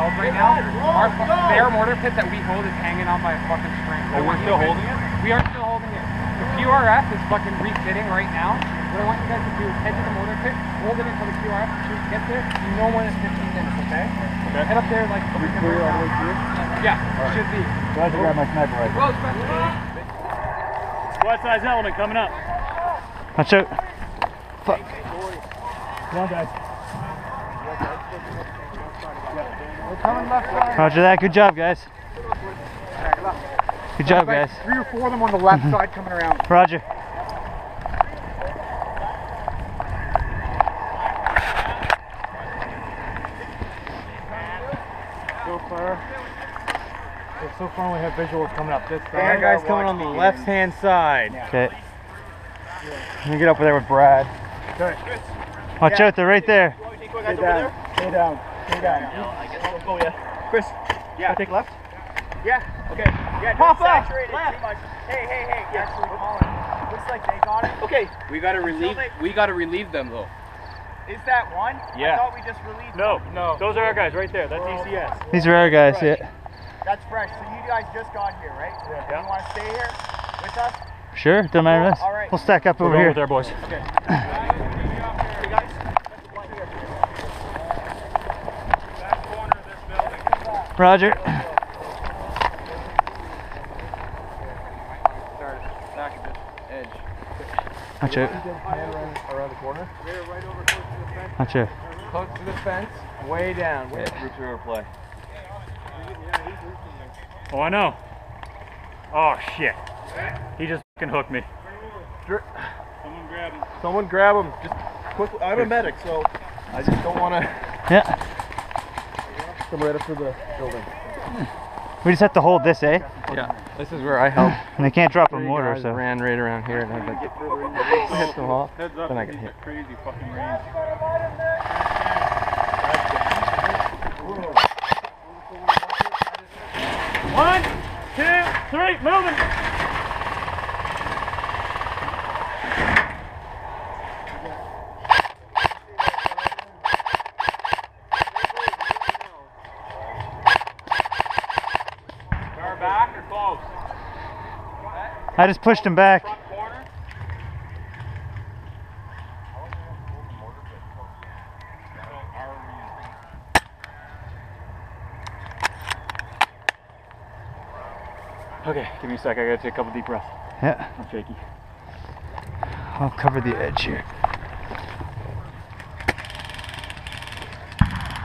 held right now. Their mortar pit that we hold is hanging on by a fucking string. Oh, we're still holding it? We are still holding it. The QRF is fucking refitting right now. What I want you guys to do is head to the mortar pit, hold it until the QRF gets there. You know when it's 15 minutes, okay? Okay. Head up there like... Are we clear all the way through? Yeah, right. Should be. Glad you got my sniper rifle. Squad size element coming up. Watch out. Fuck. Come on, guys. Roger that. Good job, guys. Good job, guys. 3 or 4 of them on the left side coming around. Roger. So far we have visuals coming up this side. That guy's coming on the left-hand side. Okay. Let me get up there with Brad. Watch out, they're right there. Stay down. Stay down. Stay down. I guess I'll go, yeah. Chris, yeah. Take left? Yeah. Okay. Yeah, pop up! Hey. Yeah. Looks like they got it. Okay. We gotta relieve them though. Is that one? Yeah. I thought we just relieved them. No. Those are our guys right there. That's ECS. These are our guys, yeah. That's fresh. So you guys just got here, right? Yeah. You want to stay here with us? Sure. Don't matter with us. All right. We'll stack up over here. With our boys. Okay. Roger. Watch out. Around the corner. Right over close to the fence. Watch out. Close to the fence. Way down. Way through to our play. Oh, I know. Oh, shit. He just fucking hooked me. Someone grab him. Someone grab him. Just quickly. I'm a medic, so I just don't want to... Yeah. Come right up to the building. We just have to hold this, eh? Yeah. This is where I help. And they can't drop a mortar, so... I ran right around here and I was like... hit them off. Heads up, then I got hit. Crazy fucking range. One, two, three, moving! Far back or close? I just pushed him back. Okay, give me a sec, I gotta take a couple deep breaths. Yeah. I'm shaky. I'll cover the edge here.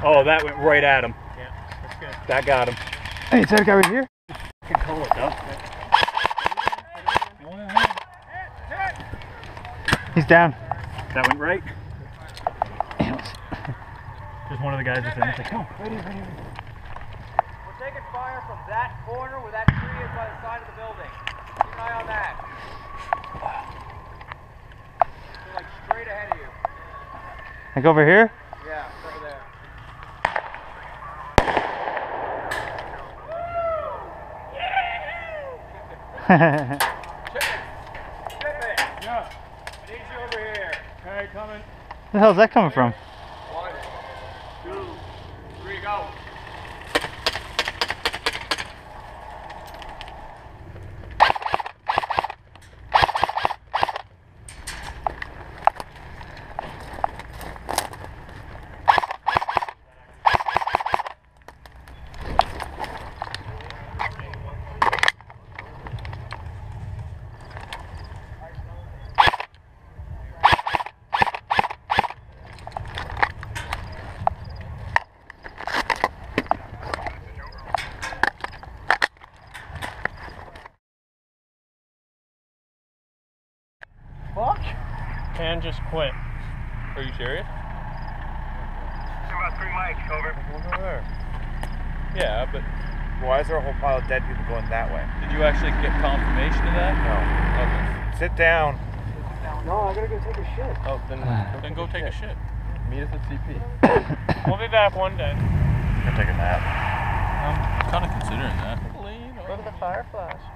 Oh, that went right at him. Yeah, that's good. That got him. Hey, is that a guy right here? Fucking cool, though. He's down. That went right. Just one of the guys that's in. It's like, oh, right here. Taking fire from that corner where that tree is by the side of the building. Keep an eye on that. They're like straight ahead of you. Like over here? Yeah, over there. Yeah! Chip it! Yeah. I need you over here. Okay, coming. Where the hell is that coming from? 1, 2, 3, go. Pan just quit. Are you serious? About 3 mics, over. Over there. Yeah, but... Why is there a whole pile of dead people going that way? Did you actually get confirmation of that? No. Okay. Sit down. No, I gotta go take a shit. Oh, then go take a shit. Meet us at CP. We'll be back one day. I'm gonna take a nap. I'm kinda considering that. Look at the fire flash.